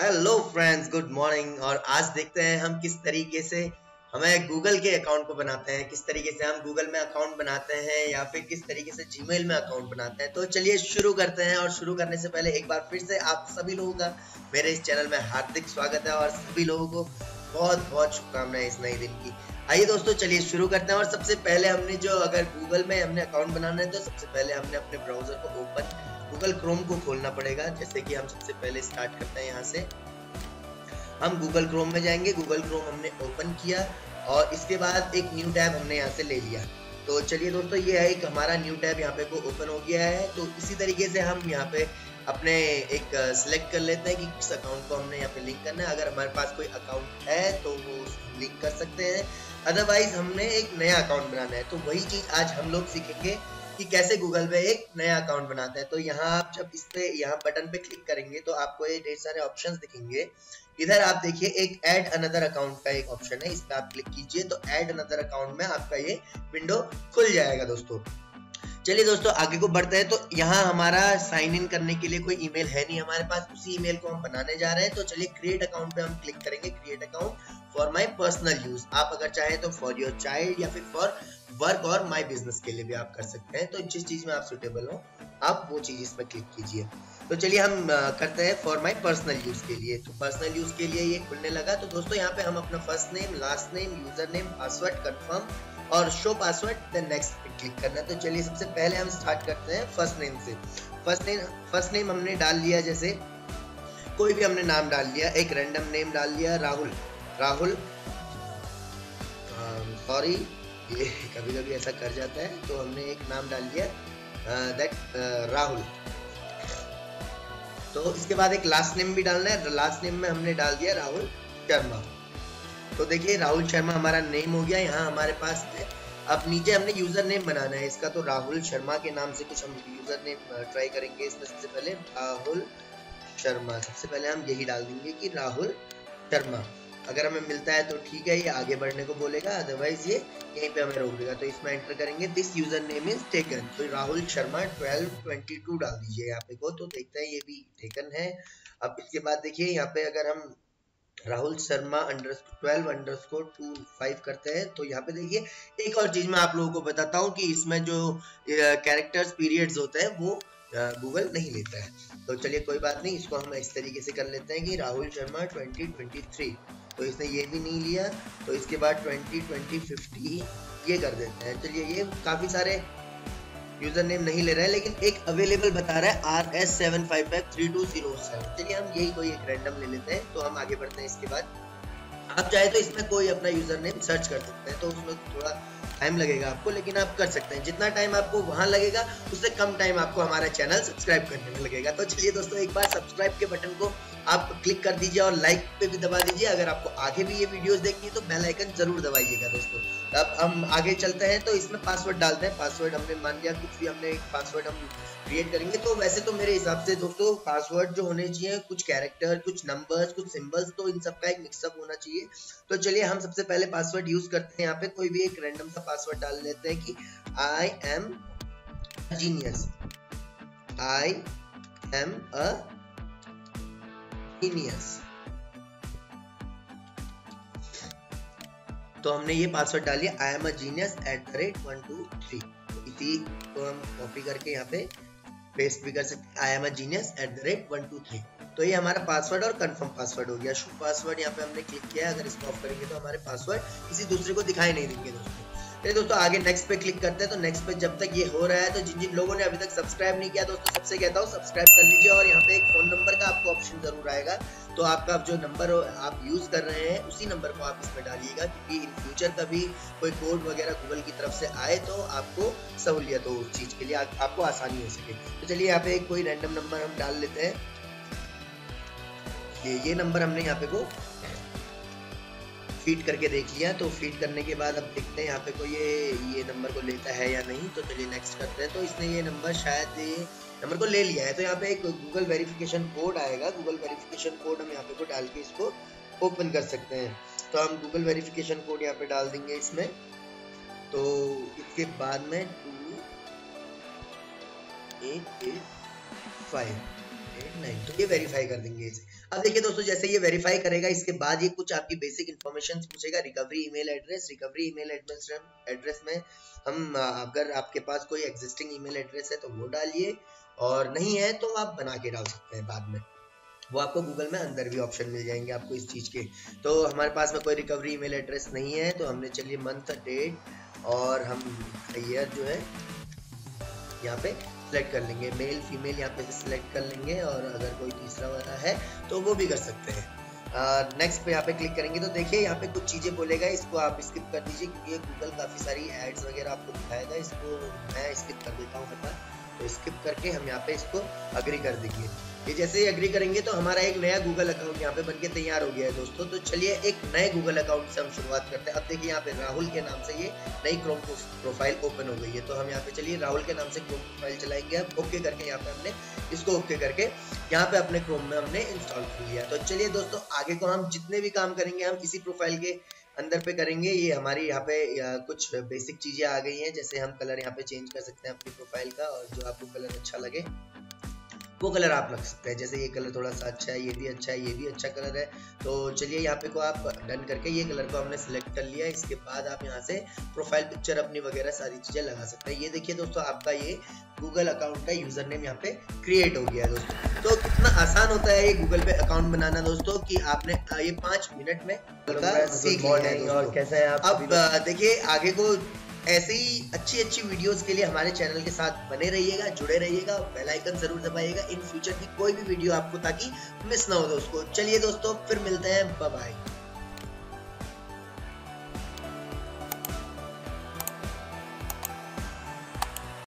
Hello friends, good morning. और आज देखते हैं हम किस तरीके से हमें गूगल के अकाउंट को बनाते हैं, किस तरीके से हम गूगल में अकाउंट बनाते हैं या फिर किस तरीके से जीमेल में अकाउंट बनाते हैं। तो चलिए शुरू करते हैं। और शुरू करने से पहले एक बार फिर से आप सभी लोगों का मेरे इस चैनल में हार्दिक स्वागत है और सभी लोगों को बहुत बहुत शुभकामनाएं इस नए दिन की। आइए दोस्तों, चलिए शुरू करते हैं। और सबसे पहले हमने जो अगर गूगल में हमने अकाउंट बनाना है तो सबसे पहले हमने अपने ब्राउजर को ओपन गूगल क्रोम को खोलना पड़ेगा। जैसे कि हम सबसे पहले स्टार्ट करते हैं, यहाँ से हम गूगल क्रोम में जाएंगे। गूगल क्रोम हमने ओपन किया और इसके बाद एक न्यू टैब हमने यहाँ से ले लिया। तो चलिए दोस्तों, ये है एक हमारा न्यू टैब यहाँ पे को ओपन हो गया है। तो इसी तरीके से हम यहाँ पे अपने एक सिलेक्ट कर लेते हैं कि किस अकाउंट को हमने यहाँ पे लिंक करना है। अगर हमारे पास कोई अकाउंट है तो वो लिंक कर सकते हैं, अदरवाइज हमने एक नया अकाउंट बनाना है। तो वही चीज़ आज हम लोग सीखेंगे कि कैसे गूगल पे एक नया अकाउंट बनाते हैं। तो यहाँ आप जब इस पे यहाँ बटन पे क्लिक करेंगे तो आपको ये ढेर सारे ऑप्शंस दिखेंगे। इधर आप देखिए एक ऐड अनदर अकाउंट का एक ऑप्शन है, इस पर आप क्लिक कीजिए तो ऐड अनदर अकाउंट में आपका ये विंडो खुल जाएगा। दोस्तों चलिए दोस्तों आगे को बढ़ते हैं। तो यहाँ हमारा साइन इन करने के लिए कोई ईमेल है नहीं हमारे पास, उसी ईमेल को हम बनाने जा रहे हैं। तो चलिए क्रिएट अकाउंट पे हम क्लिक करेंगे, create account for my personal use. आप अगर चाहें तो फॉर योर चाइल्ड या फिर फॉर वर्क और माय बिजनेस के लिए भी आप कर सकते हैं। तो जिस चीज में आप सुटेबल हो आप वो चीज इसमें क्लिक कीजिए। तो चलिए हम करते हैं फॉर माय पर्सनल यूज के लिए। तो पर्सनल यूज के लिए ये खुलने लगा। तो दोस्तों यहाँ पे हम अपना first name, last name, user name, password confirm और शो पासवर्ड द नेक्स्ट पे क्लिक करना है। तो चलिए सबसे पहले हम स्टार्ट करते हैं फर्स्ट नेम से। फर्स्ट नेम हमने डाल लिया, जैसे कोई भी हमने नाम डाल लिया, एक रैंडम नेम डाल लिया राहुल। सॉरी, ये कभी कभी ऐसा कर जाता है। तो हमने एक नाम डाल लिया राहुल। तो इसके बाद एक लास्ट नेम भी डालना है। लास्ट नेम में हमने डाल दिया राहुल शर्मा। तो देखिए राहुल शर्मा हमारा नेम हो गया यहाँ हमारे पास है। अब नीचे हमने यूजर नेम बनाना है इसका। तो राहुल शर्मा के नाम से कुछ हम यूजर नेम ट्राई करेंगे। इसमें सबसे पहले राहुल शर्मा, सबसे पहले हम यही डाल देंगे कि राहुल शर्मा। अगर हमें मिलता है तो ठीक है, ये आगे बढ़ने को बोलेगा, अदरवाइज ये यहीं पे हमें रोक देगा। तो इसमें एंटर करेंगे this user name is taken. तो राहुल शर्मा 1222 डाल दीजिए यहाँ पे को। तो देखते हैं ये भी टेकन है। अब इसके बाद देखिए यहाँ पे अगर हम राहुल शर्मा 12_25 करते हैं तो यहाँ पे देखिए एक और चीज मैं आप लोगों को बताता हूँ कि इसमें जो कैरेक्टर्स पीरियड्स होते हैं वो गूगल नहीं लेता है। तो चलिए कोई बात नहीं, इसको हम इस तरीके से कर लेते हैं कि राहुल शर्मा 2023। तो इसने ये भी नहीं लिया, तो इसके बाद 2050 ये कर देते हैं। चलिए ये काफी सारे यूजर नेम नहीं ले रहा है, लेकिन एक अवेलेबल बता रहा है RS75532007। चलिए हम यही कोई एक रैंडम ले लेते हैं। तो हम आगे बढ़ते हैं। इसके बाद आप चाहे तो इसमें कोई अपना यूजर नेम सर्च कर सकते हैं। तो उसमें थोड़ा टाइम लगेगा आपको, लेकिन आप कर सकते हैं। जितना टाइम आपको वहाँ लगेगा उससे कम टाइम आपको हमारा चैनल सब्सक्राइब करने में लगेगा। तो चलिए दोस्तों एक बार सब्सक्राइब के बटन को आप क्लिक कर दीजिए और लाइक पे भी दबा दीजिए। अगर आपको आगे भी ये वीडियोस देखनी है तो बेल आइकन जरूर दबाइएगा दोस्तों। अब हम आगे चलते हैं। तो इसमें पासवर्ड डालते हैं। पासवर्ड हमने मान लिया, कुछ भी हमने एक पासवर्ड हम क्रिएट करेंगे। तो वैसे तो मेरे हिसाब से दोस्तों पासवर्ड जो होने चाहिए कुछ कैरेक्टर, कुछ नंबर्स, कुछ सिंबल्स, तो इन सब का एक मिक्सअप होना चाहिए। तो चलिए हम सबसे पहले पासवर्ड यूज करते हैं। यहाँ पे कोई भी एक रैंडम सा पासवर्ड डाल लेते हैं कि आई एम अ जीनियस। तो हमने ये पासवर्ड डाल लिया IamAGenius@123। इसी को हम कॉपी करके यहाँ पे पेस्ट भी कर सकते हैं IamAGenius@123। तो ये हमारा पासवर्ड और कंफर्म पासवर्ड हो गया। शो पासवर्ड यहाँ पे हमने क्लिक किया है। अगर इसको ऑफ करेंगे तो हमारे पासवर्ड किसी दूसरे को दिखाई नहीं देंगे दोस्तों। दोस्तों आगे नेक्स्ट पे क्लिक करते हैं। तो नेक्स्ट पे जब तक ये हो रहा है तो जिन जिन लोगों ने अभी तक सब्सक्राइब नहीं किया दोस्तों सबसे कहता हूँ सब्सक्राइब कर लीजिए। और यहाँ पे एक फोन नंबर का आपको ऑप्शन जरूर आएगा। तो आपका जो नंबर आप यूज कर रहे हैं उसी नंबर को आप इसमें डालिएगा, क्योंकि इन फ्यूचर कभी कोई कोड वगैरह गूगल की तरफ से आए तो आपको सहूलियत हो उस चीज के लिए, आपको आसानी हो सके। तो चलिए यहाँ पे कोई रैंडम नंबर हम डाल लेते हैं। ये नंबर हमने यहाँ पे को फीड करके देख लिया। तो फीड करने के बाद अब देखते हैं यहाँ पे कोई ये नंबर को लेता है या नहीं। तो चलिए नेक्स्ट करते हैं। तो इसने ये नंबर शायद ये नंबर को ले लिया है। तो यहाँ पे एक गूगल वेरिफिकेशन कोड आएगा। गूगल वेरिफिकेशन कोड हम यहाँ पे को डाल के इसको ओपन कर सकते हैं। तो हम गूगल वेरिफिकेशन कोड यहाँ पे डाल देंगे इसमें। तो इसके बाद में 2885 8, 9 तो ये वेरीफाई कर देंगे इसे। अब देखिए दोस्तों, जैसे ये वेरीफाई करेगा इसके बाद ये कुछ आपकी बेसिक इन्फॉर्मेशन पूछेगा। Recovery email address, recovery email address में हम अगर आपके पास कोई एग्जिस्टिंग ईमेल एड्रेस है तो वो डालिए, और नहीं है तो आप बना के डाल सकते हैं बाद में, वो आपको गूगल में अंदर भी ऑप्शन मिल जाएंगे आपको इस चीज़ के। तो हमारे पास में कोई रिकवरी ईमेल एड्रेस नहीं है तो हमने चलिए मंथ डेट और हम ईयर जो है यहाँ पे सेलेक्ट कर लेंगे, मेल फीमेल यहाँ पे सिलेक्ट कर लेंगे, और अगर कोई तीसरा वाला है तो वो भी कर सकते हैं। नेक्स्ट पे यहाँ पे क्लिक करेंगे तो देखिए यहाँ पे कुछ चीज़ें बोलेगा, इसको आप स्किप कर दीजिए क्योंकि गूगल काफ़ी सारी एड्स वगैरह आपको दिखाएगा, इसको मैं स्किप कर देता हूँ फटाफट। तो स्किप करके हम यहाँ पे इसको अग्री कर देंगे। ये जैसे ही अग्री करेंगे तो हमारा एक नया गूगल अकाउंट यहाँ पे बनके तैयार हो गया है दोस्तों। तो चलिए एक नए गूगल अकाउंट से हम शुरुआत करते हैं। अब देखिए यहाँ पे राहुल के नाम से ये नई क्रोम प्रोफाइल ओपन हो गई है। तो हम यहाँ पे चलिए राहुल के नाम से क्रोम प्रोफाइल चलाएंगे। अब ओके करके यहाँ पे हमने इसको ओके करके यहाँ पे अपने क्रोम में हमने इंस्टॉल कर लिया। तो चलिए दोस्तों, आगे को हम जितने भी काम करेंगे हम इसी प्रोफाइल के अंदर पे करेंगे। ये हमारी यहाँ पे कुछ बेसिक चीजें आ गई हैं, जैसे हम कलर यहाँ पे चेंज कर सकते हैं अपनी प्रोफाइल का, और जो आपको कलर अच्छा लगे वो कलर आप रख सकते हैं। जैसे ये कलर थोड़ा सा अच्छा है, ये भी अच्छा है, ये भी अच्छा कलर है। तो चलिए यहाँ पे को आप डन करके ये कलर को हमने सेलेक्ट कर लिया। इसके बाद आप यहाँ से प्रोफाइल पिक्चर अपनी वगैरह सारी चीजें लगा सकते हैं। ये देखिए दोस्तों, आपका ये गूगल अकाउंट का यूजर नेम यहाँ पे क्रिएट हो गया है दोस्तों। तो कितना आसान होता है ये गूगल पे अकाउंट बनाना दोस्तों, कि आपने ये 5 मिनट में सीख लिया है। और कैसा है आप, अब देखिए आगे को ऐसे ही अच्छी अच्छी वीडियोस के लिए हमारे चैनल के साथ बने रहिएगा, जुड़े रहिएगा, बेल आइकन जरूर दबाइएगा इन फ्यूचर की कोई भी वीडियो आपको, ताकि मिस ना हो दोस्तों। चलिए दोस्तों, फिर मिलते हैं, बाय बाय।